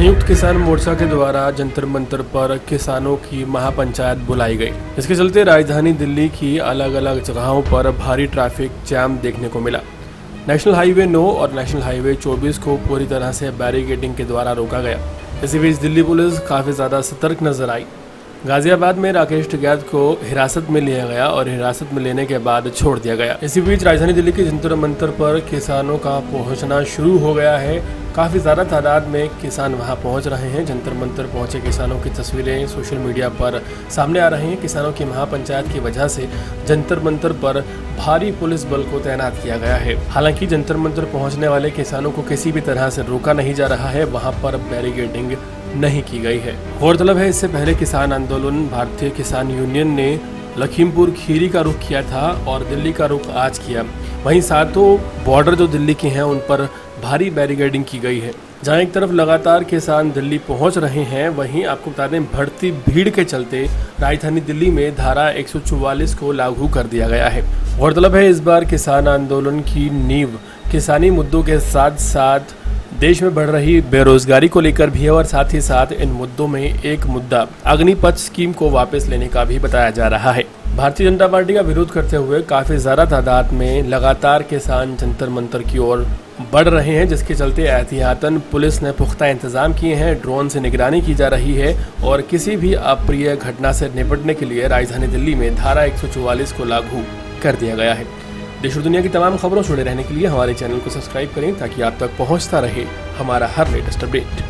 संयुक्त किसान मोर्चा के द्वारा जंतर मंतर पर किसानों की महापंचायत बुलाई गई। इसके चलते राजधानी दिल्ली की अलग अलग जगहों पर भारी ट्रैफिक जाम देखने को मिला। नेशनल हाईवे 9 और नेशनल हाईवे 24 को पूरी तरह से बैरिकेडिंग के द्वारा रोका गया। इसी बीच दिल्ली पुलिस काफ़ी ज़्यादा सतर्क नजर आई। गाजियाबाद में राकेश त्यागी को हिरासत में लिया गया और हिरासत में लेने के बाद छोड़ दिया गया। इसी बीच राजधानी दिल्ली के जंतर मंतर पर किसानों का पहुंचना शुरू हो गया है। काफ़ी ज़्यादा तादाद में किसान वहां पहुंच रहे हैं। जंतर मंतर पहुंचे किसानों की तस्वीरें सोशल मीडिया पर सामने आ रही हैं। किसानों की महापंचायत की वजह से जंतर मंतर पर भारी पुलिस बल को तैनात किया गया है। हालांकि जंतर मंतर पहुँचने वाले किसानों को किसी भी तरह से रोका नहीं जा रहा है, वहाँ पर बैरिकेडिंग नहीं की गई है। गौरतलब है, इससे पहले किसान आंदोलन भारतीय किसान यूनियन ने लखीमपुर खीरी का रुख किया था और दिल्ली का रुख आज किया। वहीं सातों बॉर्डर जो दिल्ली के हैं उन पर भारी बैरिकेडिंग की गई है। जहां एक तरफ लगातार किसान दिल्ली पहुंच रहे हैं, वहीं आपको बता दें बढ़ती भीड़ के चलते राजधानी दिल्ली में धारा 144 को लागू कर दिया गया है। गौरतलब है, इस बार किसान आंदोलन की नींव किसानी मुद्दों के साथ साथ देश में बढ़ रही बेरोजगारी को लेकर भी है और साथ ही साथ इन मुद्दों में एक मुद्दा अग्निपथ स्कीम को वापस लेने का भी बताया जा रहा है। भारतीय जनता पार्टी का विरोध करते हुए काफी ज्यादा तादाद में लगातार किसान जंतर मंतर की ओर बढ़ रहे हैं, जिसके चलते एहतियातन पुलिस ने पुख्ता इंतजाम किए हैं। ड्रोन से निगरानी की जा रही है और किसी भी अप्रिय घटना से निपटने के लिए राजधानी दिल्ली में धारा 144 को लागू कर दिया गया है। देश और दुनिया की तमाम खबरों से जुड़े रहने के लिए हमारे चैनल को सब्सक्राइब करें ताकि आप तक पहुंचता रहे हमारा हर लेटेस्ट अपडेट।